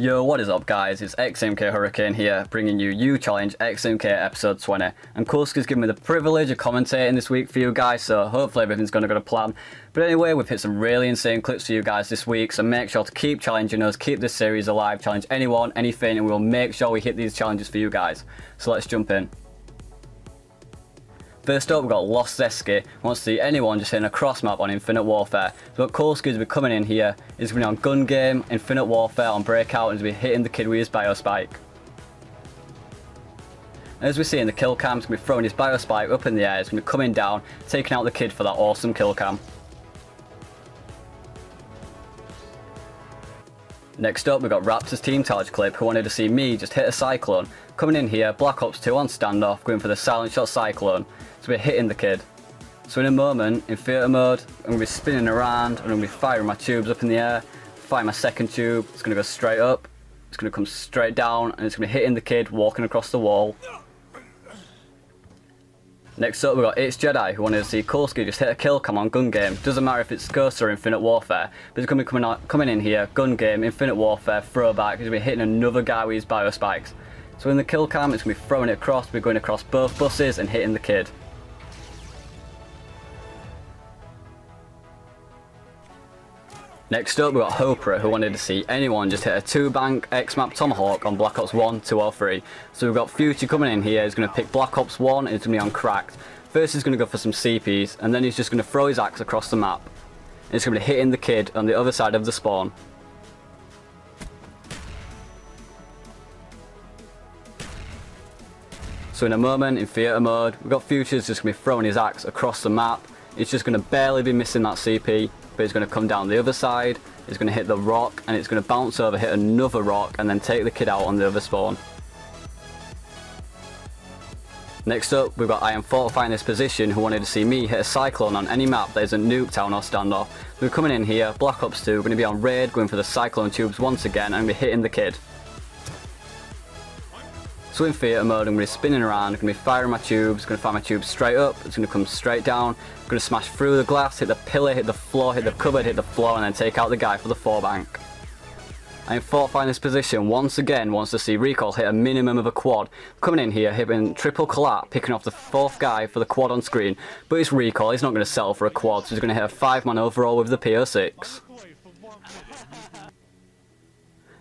Yo, what is up guys, it's XMK Hurricane here, bringing you Challenge XMK episode 20, and Kulski's given me the privilege of commentating this week for you guys, so hopefully everything's going to go to plan. But anyway, we've hit some really insane clips for you guys this week, so make sure to keep challenging us, keep this series alive, challenge anyone, anything, and we'll make sure we hit these challenges for you guys. So let's jump in. First up, we've got Lost Zesky. Wants to see anyone just hitting a cross map on Infinite Warfare. So what Kulski's been coming in here is going to be on Gun Game, Infinite Warfare on Breakout, and he's been hitting the kid with his Biospike. As we see in the kill cam, he's going to be throwing his Biospike up in the air. It's going to be coming down, taking out the kid for that awesome kill cam. Next up, we've got Raptors Team Targe clip, who wanted to see me just hit a Cyclone. Coming in here, Black Ops 2 on Standoff, going for the silent shot Cyclone. So we're hitting the kid. So in a moment, in theatre mode, I'm going to be spinning around, I'm going to be firing my tubes up in the air, fire my second tube, it's going to go straight up, it's going to come straight down, and it's going to be hitting the kid, walking across the wall. Next up, we've got It's Jedi, who wanted to see Kulski just hit a kill cam on Gun Game. Doesn't matter if it's Ghost or Infinite Warfare, but he's going to be coming in here, Gun Game, Infinite Warfare, throwback, he's going to be hitting another guy with his Biospikes. So in the kill cam, it's going to be throwing it across, we're going across both buses and hitting the kid. Next up, we've got Hopra, who wanted to see anyone just hit a 2-bank X-map Tomahawk on Black Ops 1, 2 or 3. So we've got Future coming in here, he's going to pick Black Ops 1 and it's going to be on Cracked. First he's going to go for some CPs, and then he's just going to throw his axe across the map. And it's going to be hitting the kid on the other side of the spawn. So in a moment, in theatre mode, we've got Future's just going to be throwing his axe across the map. It's just going to barely be missing that CP. But it's going to come down the other side, it's going to hit the rock, and it's going to bounce over, hit another rock, and then take the kid out on the other spawn. Next up, we've got I Am Fortifying This Position, who wanted to see me hit a Cyclone on any map that isn't Nuketown or Standoff. We're coming in here, Black Ops 2, we're going to be on Raid, going for the Cyclone tubes once again, and we're hitting the kid. So in theatre mode, I'm going to be spinning around, I'm going to be firing my tubes, I'm going to fire my tubes straight up, it's going to come straight down, I'm going to smash through the glass, hit the pillar, hit the floor, hit the cupboard, hit the floor, and then take out the guy for the 4-bank. And in fortifying this position, once again wants to see Recall hit a minimum of a quad. Coming in here, hitting triple collapse, picking off the 4th guy for the quad on screen, but it's Recall, he's not going to settle for a quad, so he's going to hit a 5-man overall with the PO6.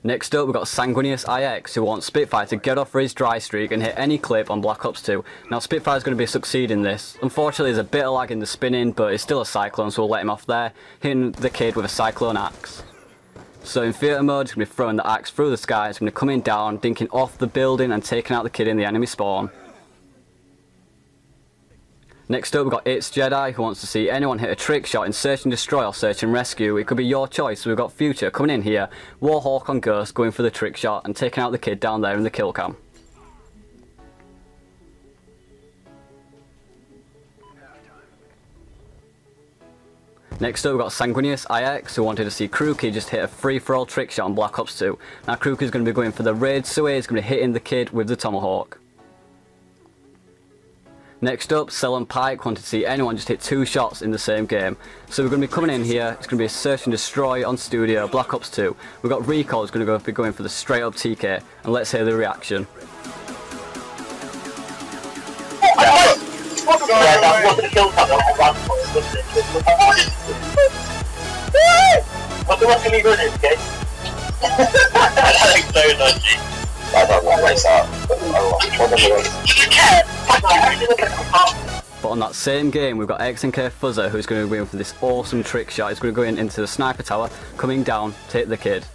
Next up, we've got Sanguineous IX, who wants Spitfire to get off for his dry streak and hit any clip on Black Ops 2. Now, Spitfire's going to be succeeding this. Unfortunately, there's a bit of lag in the spinning, but it's still a Cyclone, so we'll let him off there, hitting the kid with a Cyclone axe. So in theatre mode, he's going to be throwing the axe through the sky, it's going to be coming down, dinking off the building and taking out the kid in the enemy spawn. Next up, we've got It's Jedi, who wants to see anyone hit a trick shot in Search and Destroy or Search and Rescue. It could be your choice. So we've got Future coming in here, Warhawk on Ghost, going for the trick shot and taking out the kid down there in the kill cam. Next up, we've got Sanguineous IX, who wanted to see Krooky just hit a free-for-all trick shot on Black Ops 2. Now Krooky's going to be going for the Raid Suey, he's going to be hitting the kid with the Tomahawk. Next up, Cell and Pike wanted to see anyone just hit 2 shots in the same game. So we're going to be coming in here, it's going to be a Search and Destroy on Studio, Black Ops 2. We've got Recall, who's going to be going for the straight up TK, and let's hear the reaction. But on that same game, we've got XNK Fuzzer, who's going to go in for this awesome trick shot. He's going to go in into the sniper tower, coming down to hit the kid.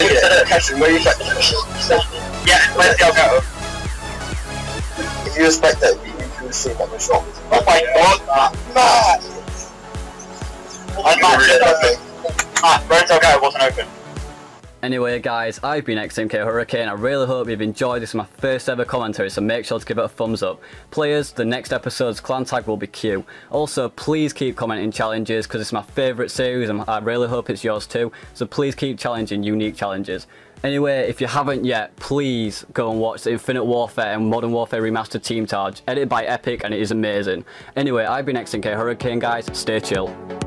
If you respect that, you will see that the shot. Oh my god, Matt wasn't open. Anyway guys, I've been XMK Hurricane, I really hope you've enjoyed this, is my first ever commentary, so make sure to give it a thumbs up. Players, the next episode's clan tag will be Q. Also, please keep commenting challenges, because it's my favourite series and I really hope it's yours too, so please keep challenging unique challenges. Anyway, if you haven't yet, please go and watch the Infinite Warfare and Modern Warfare Remastered Team Targe, edited by Epic, and it is amazing. Anyway, I've been XMK Hurricane guys, stay chill.